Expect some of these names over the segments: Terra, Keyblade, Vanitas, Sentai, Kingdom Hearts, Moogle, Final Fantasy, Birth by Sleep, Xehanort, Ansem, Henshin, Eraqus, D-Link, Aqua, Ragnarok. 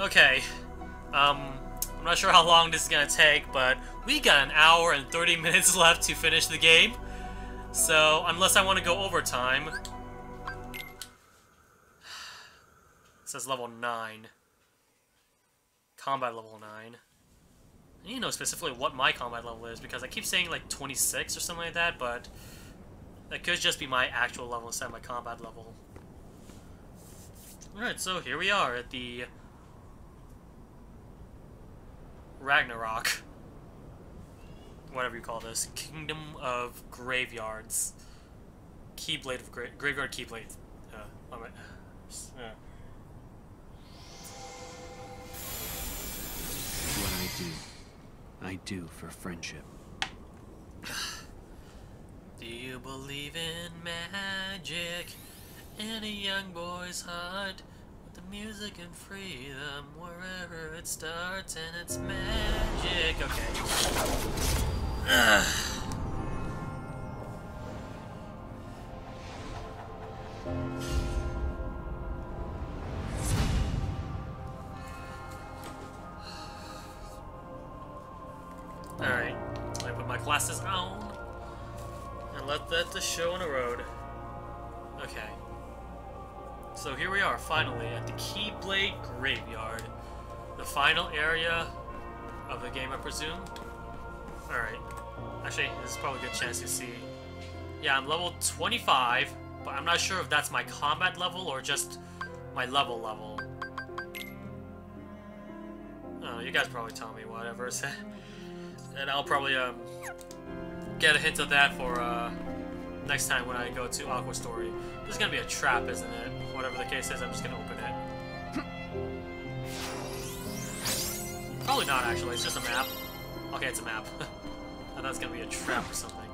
Okay. I'm not sure how long this is gonna take, but we got an hour and 30 minutes left to finish the game. So, unless I want to go overtime. It says level 9. Combat level 9. I need to know specifically what my combat level is, because I keep saying like 26 or something like that, but that could just be my actual level instead of my combat level. Alright, so here we are at the Ragnarok. Whatever you call this. Kingdom of Graveyards. Keyblade of Graveyard Keyblades. Alright. What I do for friendship. Do you believe in magic? In a young boy's heart, with the music and freedom, wherever it starts, and it's magic. Okay. Alright, I put my glasses on and let the show on the road. Okay. So here we are, finally, at the Keyblade Graveyard. The final area of the game, I presume? Alright. Actually, this is probably a good chance to see. Yeah, I'm level 25, but I'm not sure if that's my combat level or just my level. I don't know, you guys probably tell me whatever. And I'll probably get a hint of that for next time when I go to Aqua Story. This is gonna be a trap, isn't it? Whatever the case is, I'm just gonna open it. Probably not, actually. It's just a map. Okay, it's a map. I thought it's gonna be a trap or something.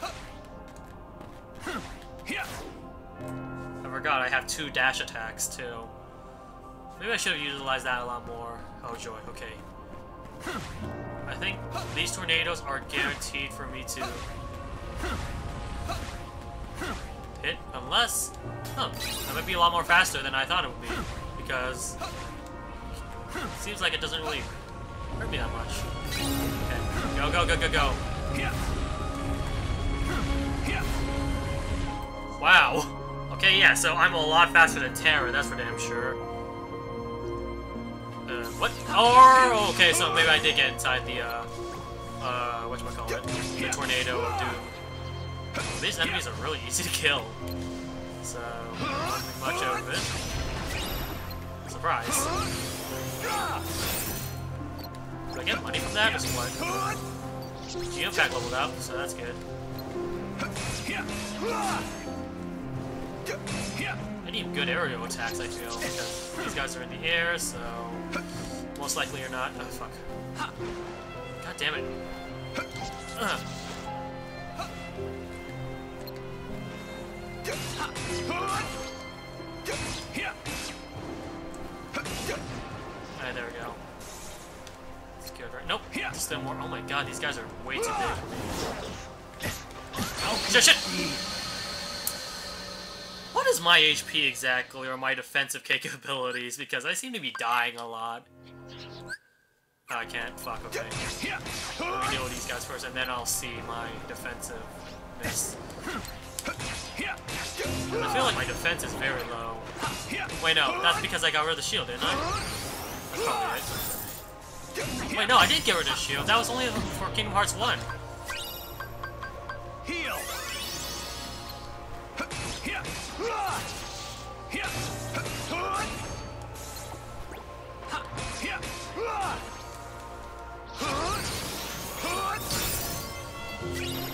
I forgot I have 2 dash attacks too. Maybe I should have utilized that a lot more. Oh joy. Okay. I think these tornadoes are guaranteed for me to hit, unless that might be a lot more faster than I thought it would be, because it seems like it doesn't really hurt me that much. Okay, go. Wow. Okay, yeah, so I'm a lot faster than Terra, that's for damn sure. What? Oh, okay, so maybe I did get inside the, whatchamacallit, the tornado of doom. These enemies are really easy to kill, so not much of it. Surprise. Do I get money from that or what? Geopack leveled up, so that's good. I need good aerial attacks, I feel, because these guys are in the air, so most likely or not. Oh, fuck. God damn it. Alright, there we go. That's good, right? Nope. Still more. Oh my god, these guys are way too big. Oh, shit! What is my HP exactly, or my defensive capabilities? Because I seem to be dying a lot. Oh, I can't. Fuck, okay. I'll deal with these guys first, and then I'll see my defensiveness. I feel like my defense is very low. Wait, no. That's because I got rid of the shield, didn't I? That's probably right. Wait, no. I did get rid of the shield. That was only for Kingdom Hearts 1. Heal.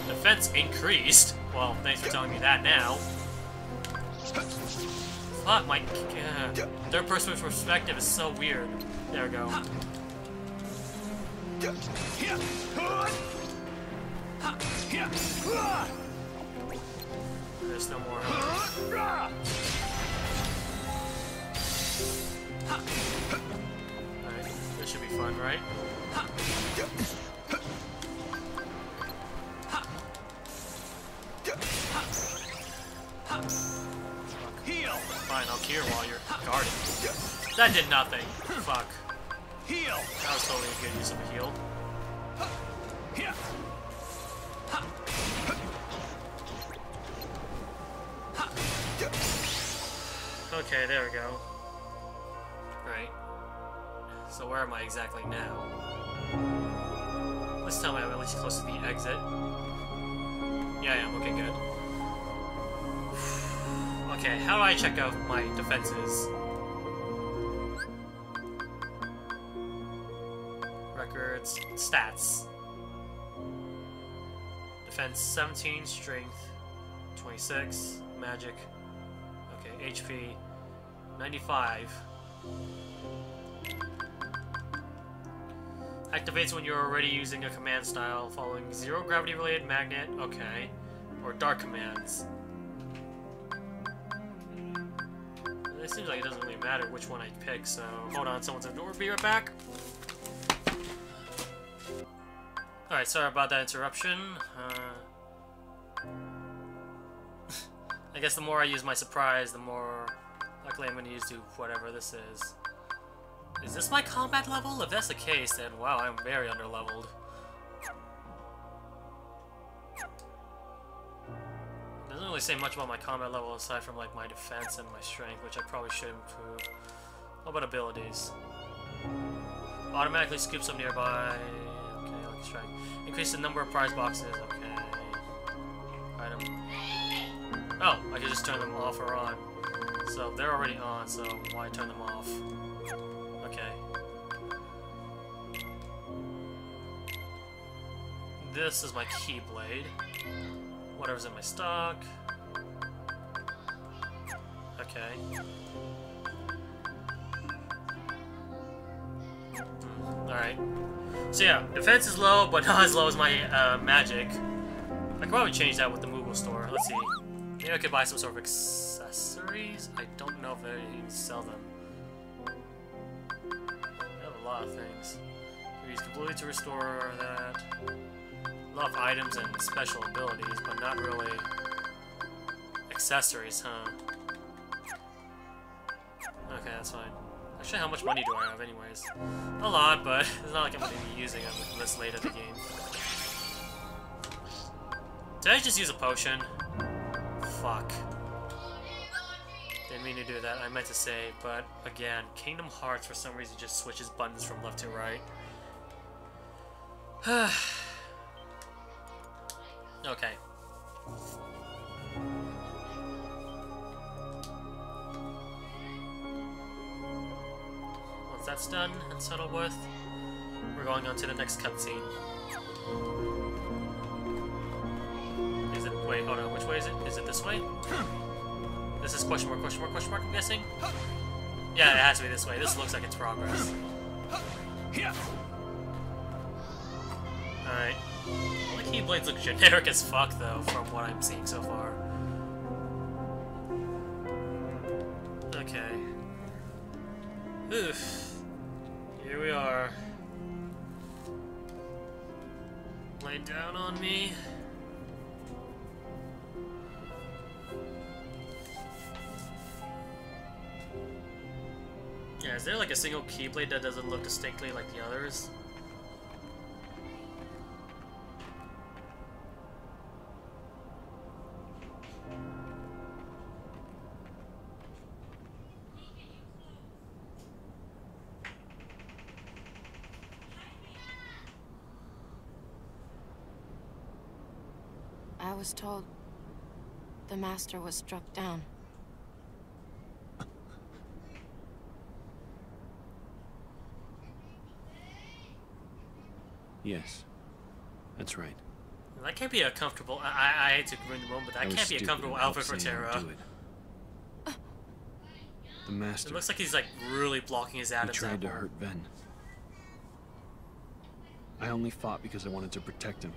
Defense increased. Well, thanks for telling me that now. Fuck, my third-person perspective is so weird. There we go. There's no more. Alright, this should be fun, right? Fine, I'll poke here while you're guarding. That did nothing. Fuck. Heal. That was totally a good use of a heal. Okay, there we go. Right. So where am I exactly now? Let's tell me I'm at least close to the exit. Yeah, I am. Okay, good. Okay, how do I check out my defenses? Records, stats. Defense 17, strength 26, magic. Okay, HP 95. Activates when you're already using a command style following zero gravity related magnet, okay, or dark commands. It seems like it doesn't really matter which one I pick, so hold on, someone's at the door, be right back. Alright, sorry about that interruption. I guess the more I use my surprise, the more luckily I'm going to use whatever this is. Is this my combat level? If that's the case, then wow, I'm very underleveled. It doesn't really say much about my combat level aside from like my defense and my strength, which I probably should improve. How about abilities? Automatically scoops up nearby. Okay, let's try. Increase the number of prize boxes. Okay. Item. Oh, I could just turn them off or on. So they're already on, so why turn them off? Okay. This is my Keyblade. Whatever's in my stock. Okay. Alright. So yeah, defense is low, but not as low as my magic. I could probably change that with the Moogle store. Let's see. Maybe I could buy some sort of accessories? I don't know if they even sell them. A lot of things. Use completely to restore that. A lot of items and special abilities, but not really accessories, huh? Okay, that's fine. Actually, how much money do I have anyways? A lot, but it's not like I'm going to be using them this late in the game. Did I just use a potion? Fuck. Didn't mean to do that, I meant to say, but again, Kingdom Hearts for some reason just switches buttons from left to right. Okay. Once that's done and settled with, we're going on to the next cutscene. Is it, wait, hold on, which way is it? Is it this way? This is question mark, I'm guessing? Yeah, it has to be this way. This looks like it's progress. Alright. All the Keyblades look generic as fuck, though, from what I'm seeing so far. Okay. Oof. Here we are. Lay down on me. Yeah, is there like a single Keyblade that doesn't look distinctly like the others? I was told the master was struck down. Yes, that's right. That can't be a comfortable. I hate to ruin the moment, but that can't be a comfortable outfit for Terra. The master. It looks like he's like really blocking his attitude. He tried to hurt Ven. I only fought because I wanted to protect him,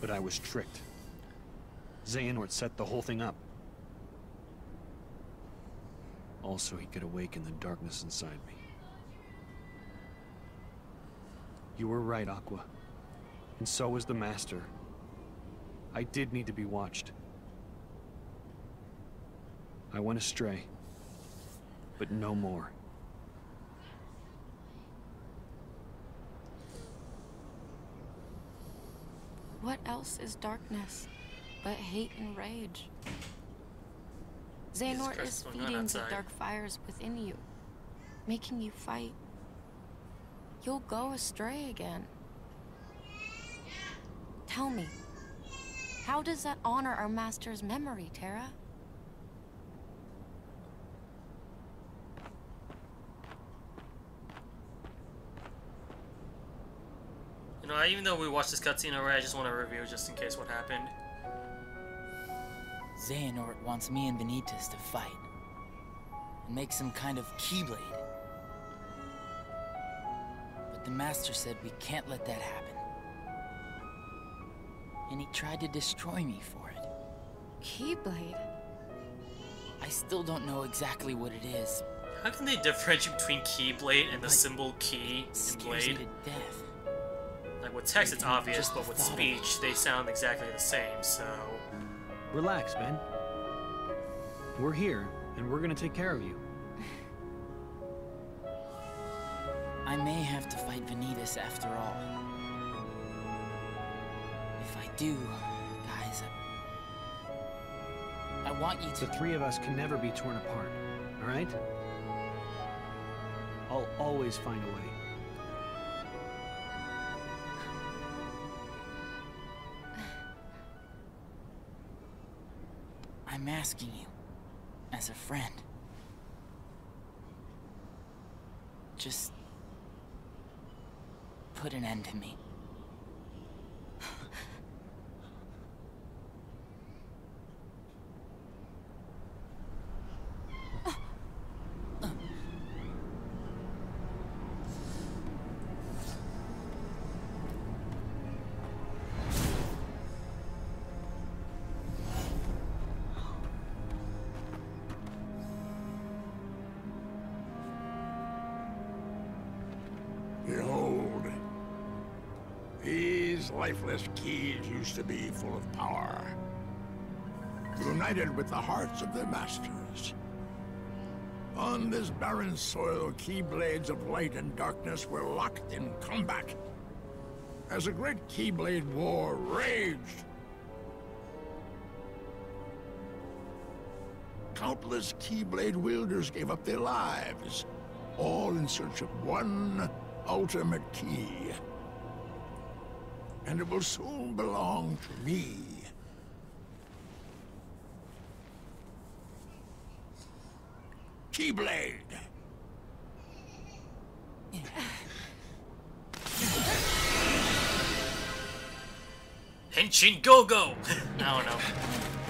but I was tricked. Xehanort set the whole thing up. Also, he could awaken the darkness inside me. You were right, Aqua. And so was the master. I did need to be watched. I went astray, but no more. What else is darkness but hate and rage? Xehanort is feeding the dark fires within you, making you fight. You'll go astray again. Tell me, how does that honor our master's memory, Terra? You know, even though we watched this cutscene already, I just want to review just in case what happened. Xehanort wants me and Vanitas to fight and make some kind of Keyblade. But the Master said we can't let that happen. And he tried to destroy me for it. Keyblade? I still don't know exactly what it is. How can they differentiate between Keyblade and the symbol key and blade? Like with text it's obvious, but with speech they sound exactly the same, so... Relax, Ben. We're here, and we're gonna take care of you. I may have to fight Vanitas after all. If I do, guys, I want you to... The three of us can never be torn apart, all right? I'll always find a way. I'm asking you, as a friend, just put an end to me. Lifeless keys used to be full of power, united with the hearts of their masters. On this barren soil, keyblades of light and darkness were locked in combat, as a great keyblade war raged. Countless keyblade wielders gave up their lives, all in search of one ultimate key. And it will soon belong to me. Keyblade! Henshin Go-Go! I don't know.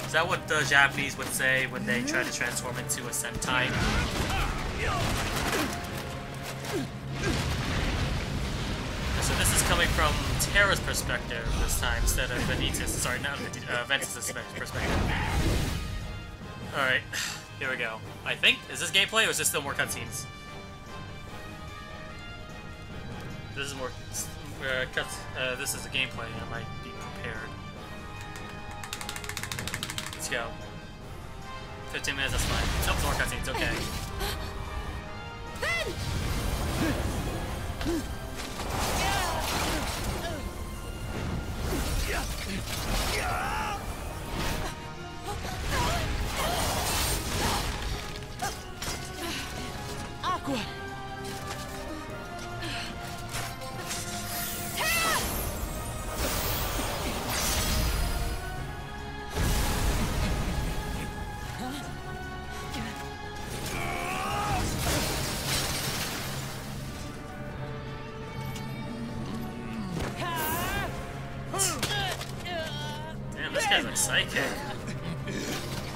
Is that what the Japanese would say when they try to transform into a Sentai? So this is coming from Terra's perspective this time, instead of Vanitas. Sorry, not Vanitas' perspective. Alright, here we go. I think, is this gameplay or is this still more cutscenes? This is more this is the gameplay, I might be prepared. Let's go. 15 minutes, that's fine. It's more cutscenes, okay. Aqua. Psychic.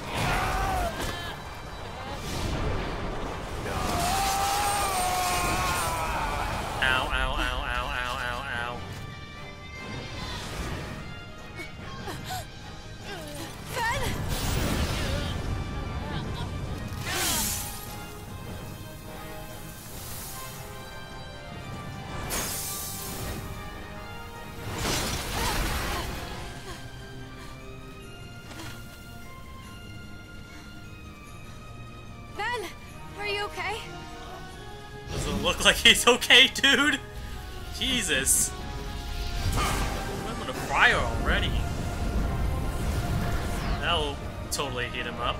Ow. Are you okay? Doesn't look like he's okay, dude. Jesus. I'm gonna fire already. That'll totally heat him up.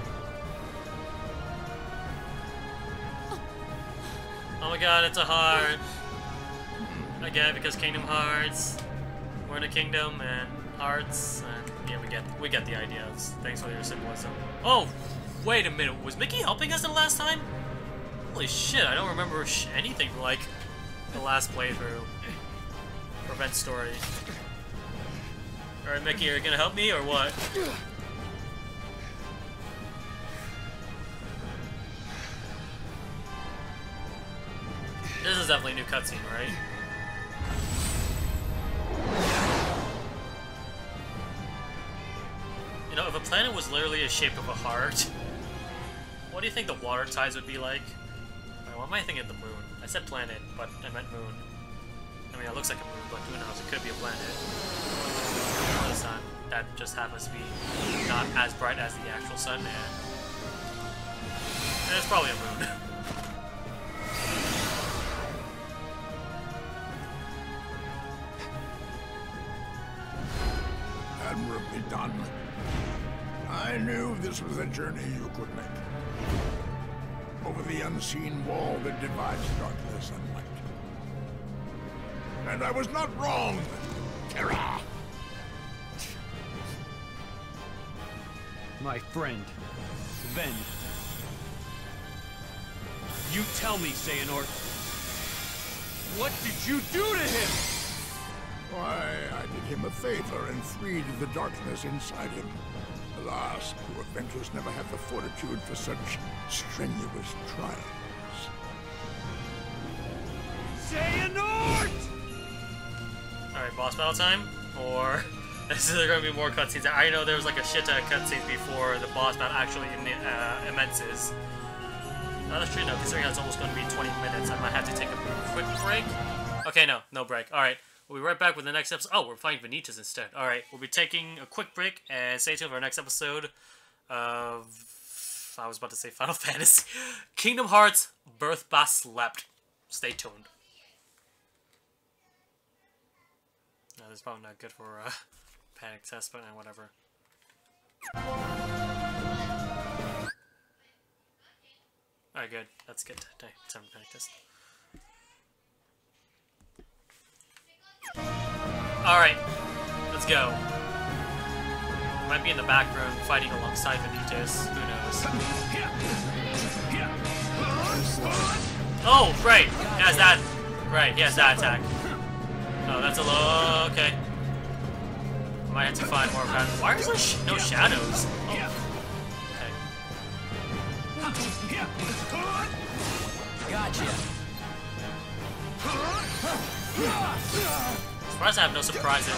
Oh my god, it's a heart. Again, because Kingdom Hearts. We're in a kingdom and hearts. And yeah, we get the idea. Thanks for your symbolism. Oh, wait a minute. Was Mickey helping us the last time? Holy shit! I don't remember anything like the last playthrough. Prevent story. All right, Mickey, are you gonna help me or what? This is definitely a new cutscene, right? You know, if a planet was literally a shape of a heart, what do you think the water tides would be like? Wait, what am I thinking of the moon? I said planet, but I meant moon. I mean, it looks like a moon, but who knows? It could be a planet. Well, the sun, that just happens to be not as bright as the actual sun, and it's probably a moon. Admirably done. I knew this was a journey you could make. Over the unseen wall that divides darkness and light. And I was not wrong, Terra! My friend, Ven. You tell me, Xehanort. What did you do to him? Why, I did him a favor and freed the darkness inside him. Alas, poor adventurers never have the fortitude for such strenuous trials. Xehanort! Alright, boss battle time? Or this is going to be more cutscenes. I know there was like a shit ton of cutscenes before the boss battle actually commences. No, that's true, though. Considering that's almost going to be 20 minutes, I might have to take a quick break. Okay, no break. Alright. We'll be right back with the next episode. Oh, we're playing Vanitas instead. Alright, we'll be taking a quick break and stay tuned for our next episode of... I was about to say Final Fantasy. Kingdom Hearts Birth by Sleep. Stay tuned. No, that's probably not good for a panic test, but whatever. Alright, good. That's good. Time to panic test. Alright, let's go. Might be in the back room fighting alongside Vanitas, who knows. Oh, right! Yes, that. Right, yes, that attack. Oh, that's a low. Okay. Might have to find more patterns. Why are there no shadows? Oh. Okay. Gotcha. I'm surprised I have no surprises.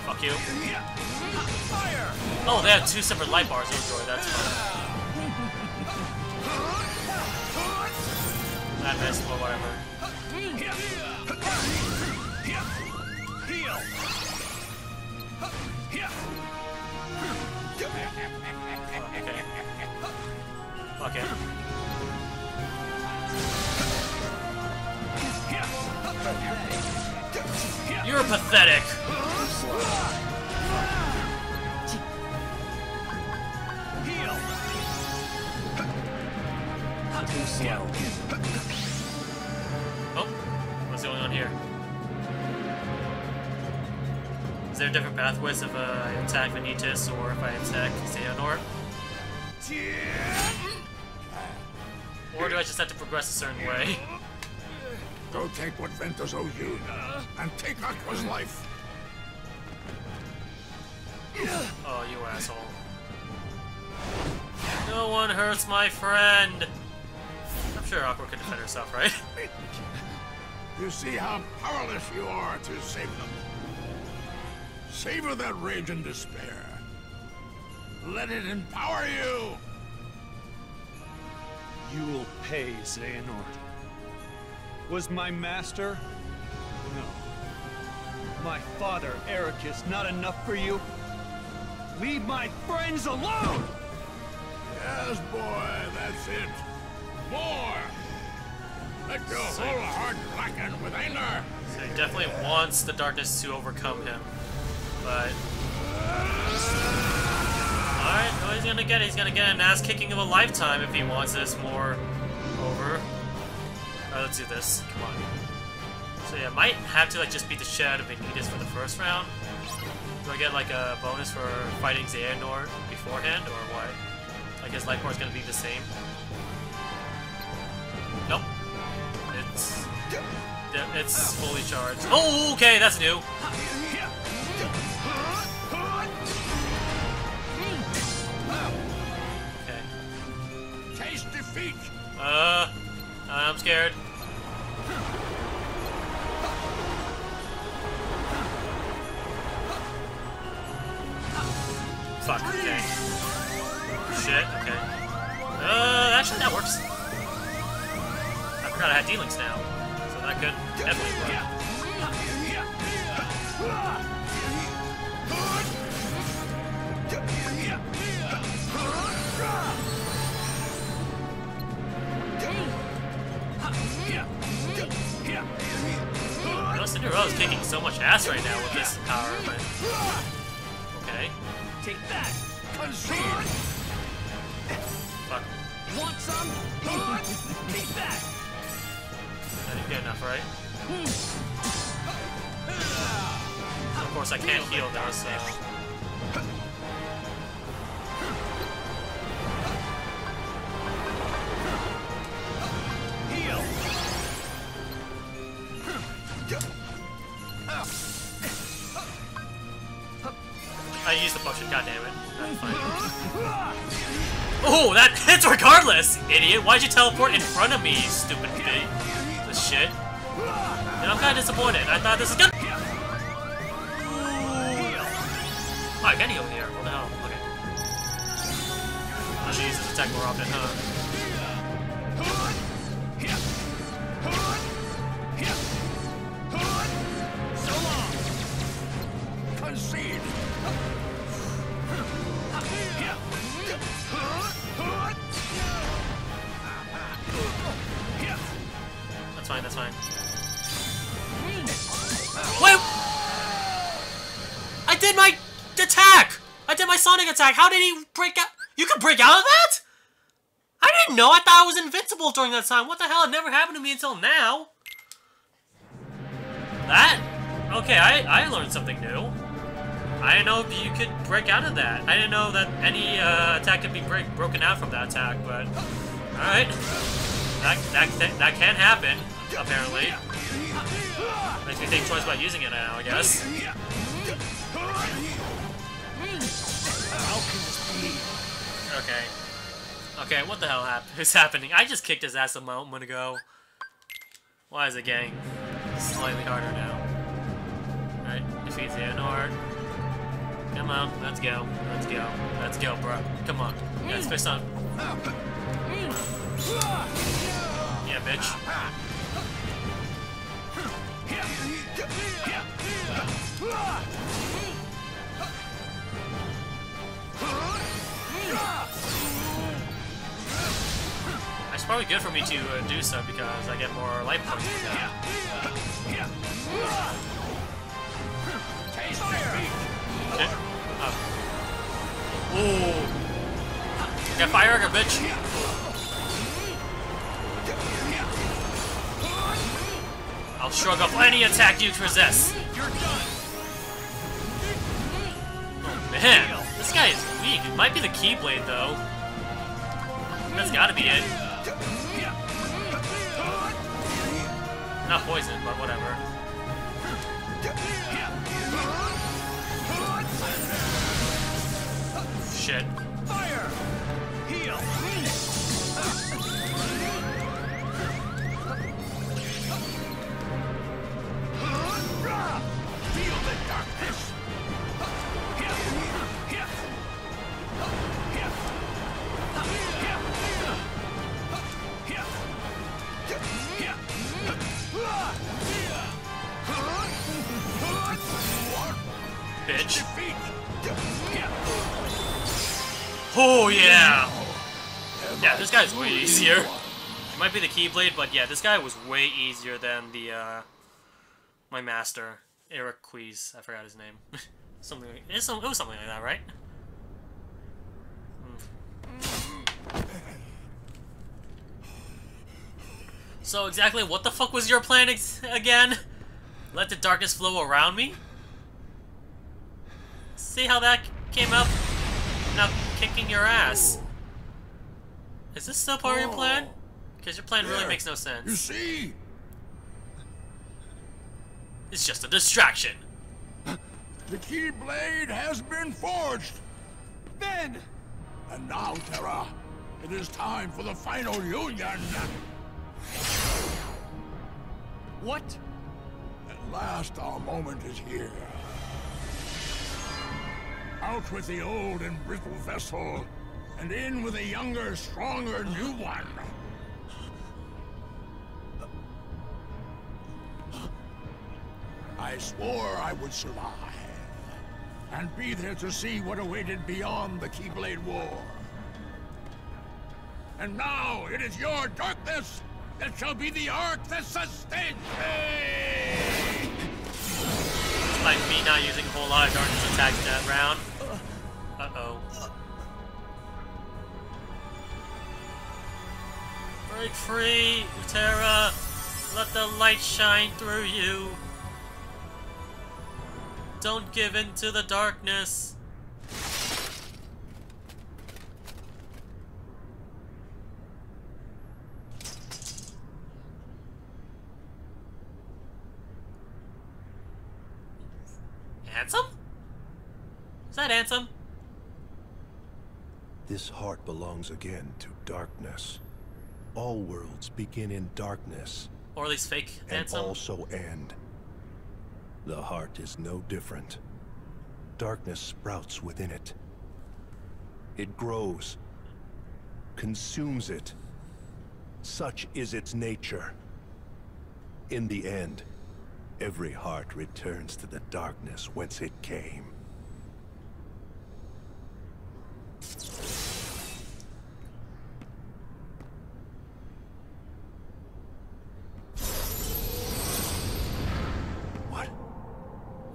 Fuck you. Oh, they have two separate light bars. Enjoy, that's fun. That missed, but whatever. Okay. Fuck it. You're pathetic! Too slow. Oh, what's going on here? Is there different pathways if I attack Vanitas or if I attack Xehanort? Or do I just have to progress a certain way? Go take what Ventus owes you, and take Aqua's life! Oh, you asshole. No one hurts my friend! I'm sure Aqua can defend herself, right? You see how powerless you are to save them. Savor that rage and despair. Let it empower you! You will pay, Xehanort. Was my master? No. My father, Eraqus, not enough for you? Leave my friends alone! Yes, boy, that's it. More! Let go so, whole heart blacken with anger! So he definitely wants the darkness to overcome him. But... Alright, what he's gonna get? He's gonna get an ass kicking of a lifetime if he wants this more over. Alright, let's do this. Come on. So yeah, I might have to like just beat the shit out of Vanitas for the first round. Do I get like a bonus for fighting Xehanort beforehand, or what? I guess life bar is gonna be the same. Nope. It's fully charged. Oh, okay, that's new. Defeat. I'm scared. Fuck, okay. Shit, okay. Actually that works. I forgot I had D-Links now, so that could definitely work. Cinderella is kicking so much ass right now with this power, but okay. Take that, consume. Fuck. Want some? Take that. That didn't get enough, right? Of course, I can't heal though, so. I used the potion, goddammit. That's fine. Oh, that hits regardless! Idiot! Why'd you teleport in front of me, you stupid kid? This shit. And I'm kinda disappointed. I thought this was gonna. Oh, I gotta heal here. What the hell? Okay. I should use this attack more often, huh? That's fine. Wait! I did my attack! I did my Sonic attack! How did he break out? You can break out of that? I didn't know! I thought I was invincible during that time. What the hell? It never happened to me until now. That? Okay, I learned something new. I didn't know you could break out of that. I didn't know that any attack could be broken out from that attack, but... Alright. That can happen. Apparently. Makes me think twice about using it now, I guess. Okay. Okay, what the hell is happening? I just kicked his ass a moment ago. Why is it getting slightly harder now? Alright, defeats Xehanort. Come on, let's go. Let's go. Let's go, bro. Come on. Let's face on. Yeah, bitch. It's probably good for me to do so because I get more life points with that. Shit. Oh. Ooh. Got fire, or bitch. I'll shrug off any attack you possess. You're done. Oh, man, this guy is weak. It might be the Keyblade, though. That's gotta be it. Not poison, but whatever. Shit. Fire. Heal. Feel the darkness. Bitch. Oh, yeah! Yeah, this guy's way easier. It might be the Keyblade, but yeah, this guy was way easier than the, my master, Eraqus. I forgot his name. Something like, it was something like that, right? So exactly what the fuck was your plan again? Let the darkness flow around me? See how that came up? Now kicking your ass. Is this still part of your plan? Because your plan really makes no sense. You see? It's just a distraction. The Keyblade has been forged. Then. And now, Terra, it is time for the final union. What? At last, our moment is here. Out with the old and brittle vessel, and in with a younger, stronger, new one. I swore I would survive, and be there to see what awaited beyond the Keyblade War. And now, it is your darkness that shall be the arc that sustains me! Despite me not using a whole lot of darkness attacks that round. Uh-oh. Break free, Terra! Let the light shine through you! Don't give in to the darkness! Ansem? Is that Ansem? This heart belongs again to darkness. All worlds begin in darkness. Or at least fake Ansem. And also end. The heart is no different. Darkness sprouts within it. It grows, consumes it. Such is its nature. In the end, every heart returns to the darkness whence it came.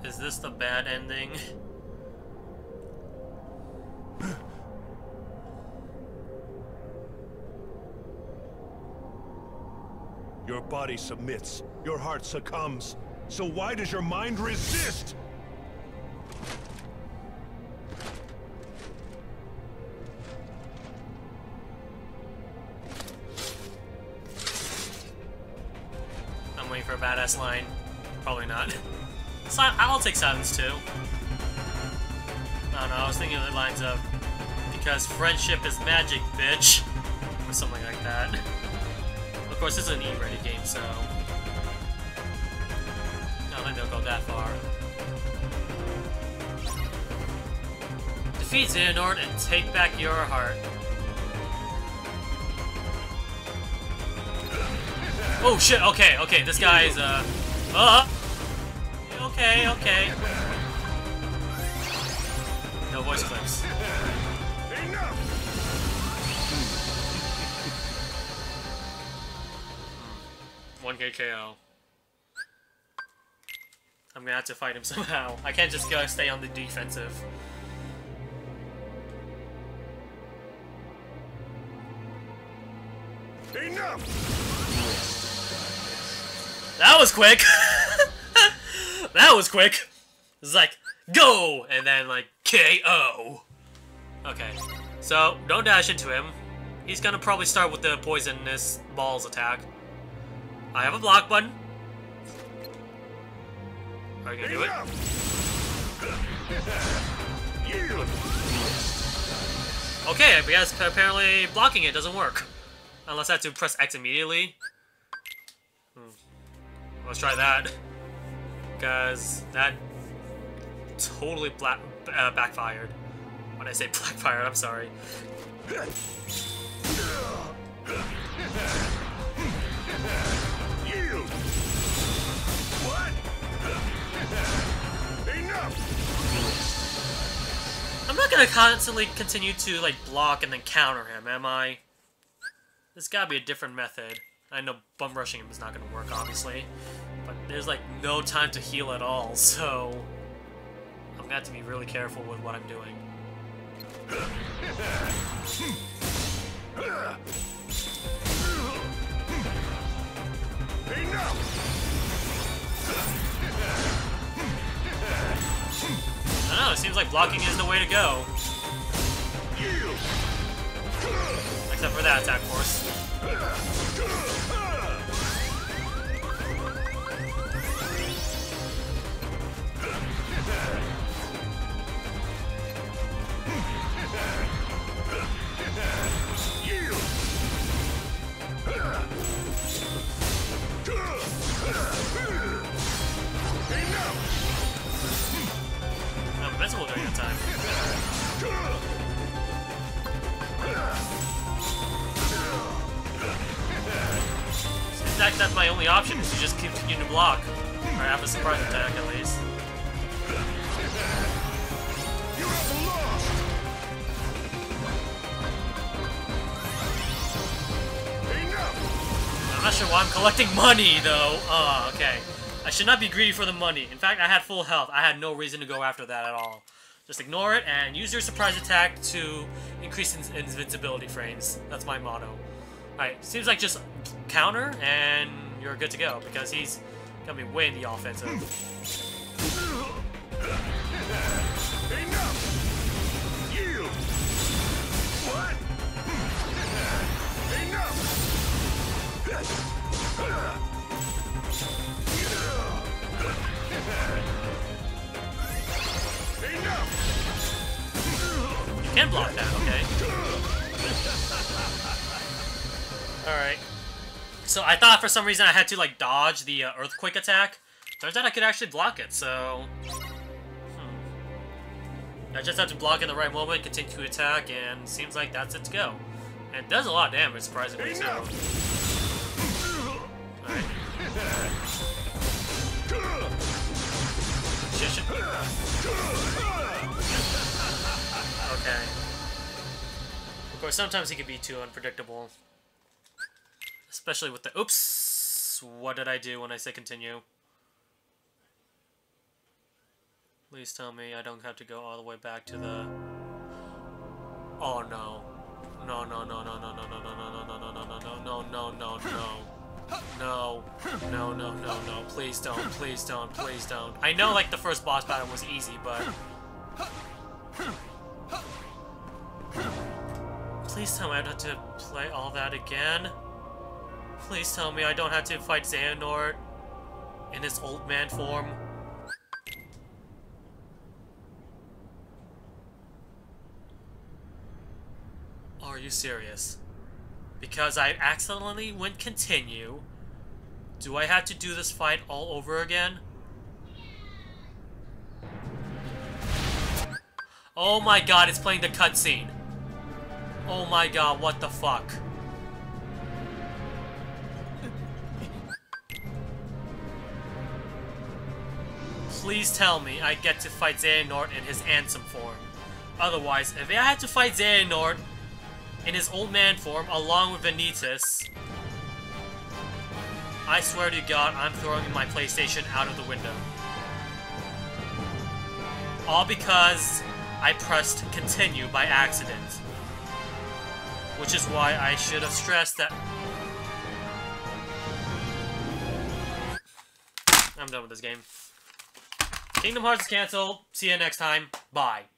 Is this the bad ending? Your body submits, your heart succumbs, so why does your mind resist? I'm waiting for a badass line. Probably not. I'll take silence too. I don't know, I was thinking of the lines of, because friendship is magic, bitch. Or something like that. Of course, this is an E-rated game, so I don't think they'll go that far. Defeat Xehanort and take back your heart. Oh shit, okay, okay, this guy is, okay, okay. No voice clips. Enough. 1K KO. I'm gonna have to fight him somehow. I can't just go stay on the defensive. Enough. That was quick. That was quick! It's like, go! And then, like, KO! Okay. So, don't dash into him. He's gonna probably start with the poisonous balls attack. I have a block button. Are you gonna do it? Okay, because apparently blocking it doesn't work. Unless I have to press X immediately. Let's try that. Because that totally backfired. When I say backfired, I'm sorry. What? Enough. I'm I'm not gonna constantly continue to, like, block and then counter him, am I? There's gotta be a different method. I know bum rushing him is not gonna work, obviously. But there's, like, no time to heal at all, so... I'm gonna have to be really careful with what I'm doing. I don't know, it seems like blocking is the way to go. Except for that attack force. I'm invincible during that time. So in fact, that's my only option is to just continue to block. Or have a surprise attack at least. I'm not sure why I'm collecting money, though. Oh, okay. I should not be greedy for the money. In fact, I had full health. I had no reason to go after that at all. Just ignore it and use your surprise attack to increase invincibility frames. That's my motto. Alright, seems like just counter and you're good to go because he's going to be way in the offensive. Enough! You! What? Enough! You can block that, okay. Alright. So I thought for some reason I had to, like, dodge the earthquake attack. Turns out I could actually block it, so... I just have to block in the right moment, continue to attack, and seems like that's it to go. And it does a lot of damage, surprisingly, so... Alright. Okay. Of course, sometimes he can be too unpredictable. Especially with the... Oops! What did I do when I say continue? Please tell me I don't have to go all the way back to the... Oh, no. No, no, no, no, no, no, no, no, no, no, no, no, no, no, no, no. No, no, no, no, no, please don't, please don't, please don't. I know, like, the first boss battle was easy, but... Please tell me I don't have to play all that again. Please tell me I don't have to fight Xehanort in his old man form. Are you serious? Because I accidentally went continue, do I have to do this fight all over again? Oh my god, it's playing the cutscene. Oh my god, what the fuck? Please tell me I get to fight Xehanort in his Ansem form. Otherwise, if I had to fight Xehanort in his old man form, along with Vanitas, I swear to God, I'm throwing my PlayStation out of the window. All because I pressed continue by accident. Which is why I should have stressed that... I'm done with this game. Kingdom Hearts is cancelled. See you next time. Bye.